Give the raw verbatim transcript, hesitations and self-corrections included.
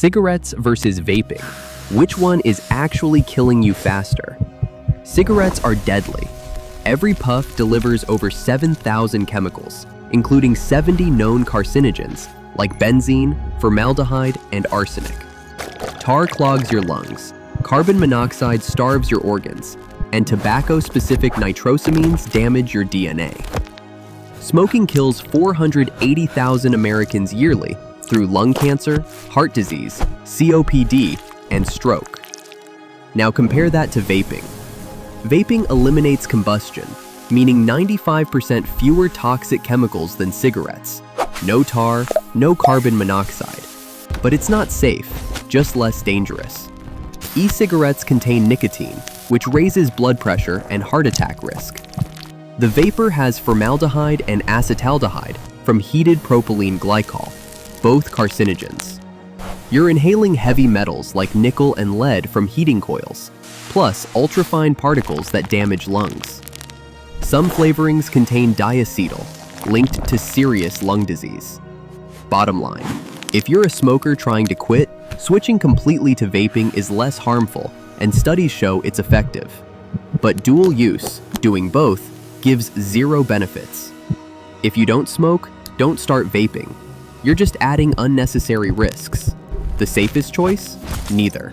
Cigarettes versus vaping. Which one is actually killing you faster? Cigarettes are deadly. Every puff delivers over seven thousand chemicals, including seventy known carcinogens like benzene, formaldehyde, and arsenic. Tar clogs your lungs, carbon monoxide starves your organs, and tobacco-specific nitrosamines damage your D N A. Smoking kills four hundred eighty thousand Americans yearly through lung cancer, heart disease, C O P D, and stroke. Now compare that to vaping. Vaping eliminates combustion, meaning ninety-five percent fewer toxic chemicals than cigarettes. No tar, no carbon monoxide. But it's not safe, just less dangerous. E-cigarettes contain nicotine, which raises blood pressure and heart attack risk. The vapor has formaldehyde and acetaldehyde from heated propylene glycol, both carcinogens. You're inhaling heavy metals like nickel and lead from heating coils, plus ultrafine particles that damage lungs. Some flavorings contain diacetyl, linked to serious lung disease. Bottom line, if you're a smoker trying to quit, switching completely to vaping is less harmful, and studies show it's effective. But dual use, doing both, gives zero benefits. If you don't smoke, don't start vaping. You're just adding unnecessary risks. The safest choice? Neither.